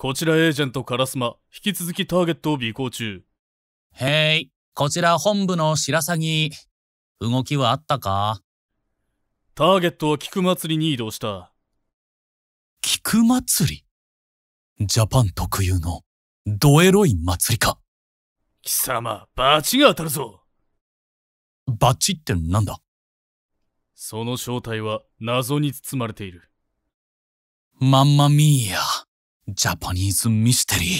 こちらエージェント烏丸、引き続きターゲットを尾行中。へい、こちら本部の白鷺、動きはあったか？ターゲットは菊祭りに移動した。菊祭り？ジャパン特有のドエロい祭りか。貴様、バチが当たるぞ。バチってなんだ？その正体は謎に包まれている。マンマミーヤ、ジャパニーズミステリー。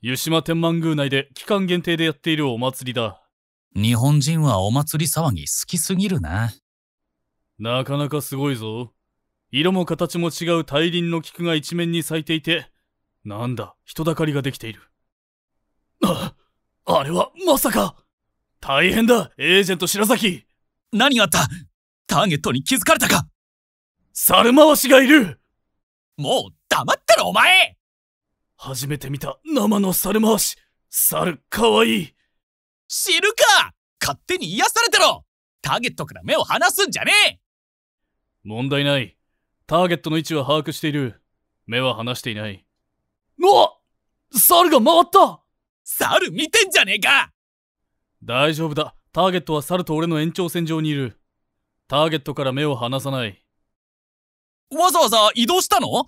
湯島天満宮内で期間限定でやっているお祭りだ。日本人はお祭り騒ぎ好きすぎるな。なかなかすごいぞ。色も形も違う大輪の菊が一面に咲いていて、なんだ、人だかりができている。あれはまさか。大変だ、エージェント白崎。何があった？ターゲットに気づかれたか？猿回しがいる。もう黙ってろお前。初めて見た生の猿回し。猿かわいい。知るか。勝手に癒されてろ。ターゲットから目を離すんじゃねえ。問題ない。ターゲットの位置は把握している。目は離していない。猿が回った。猿見てんじゃねえか。大丈夫だ。ターゲットは猿と俺の延長線上にいる。ターゲットから目を離さない。わざわざ移動したの？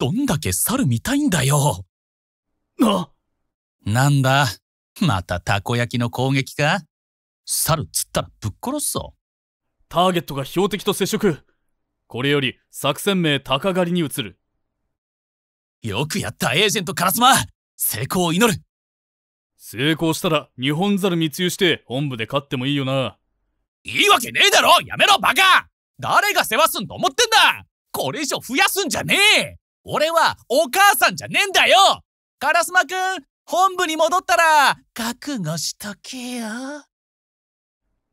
どんだけ猿見たいんだよ。なんだ、またたこ焼きの攻撃か？猿釣ったらぶっ殺すぞ。ターゲットが標的と接触。これより作戦名鷹狩りに移る。よくやったエージェント烏丸、成功を祈る。成功したら日本猿密輸して本部で勝ってもいいよな。いいわけねえだろ。やめろバカ。誰が世話すんと思ってんだ。これ以上増やすんじゃねえ。俺はお母さんじゃねえんだよ。烏丸くん、本部に戻ったら覚悟しとけよ。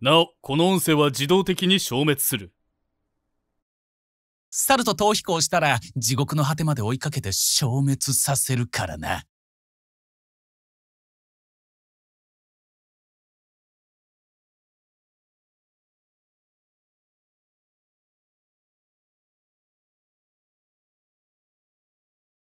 なお、この音声は自動的に消滅する。猿と逃避行したら地獄の果てまで追いかけて消滅させるからな。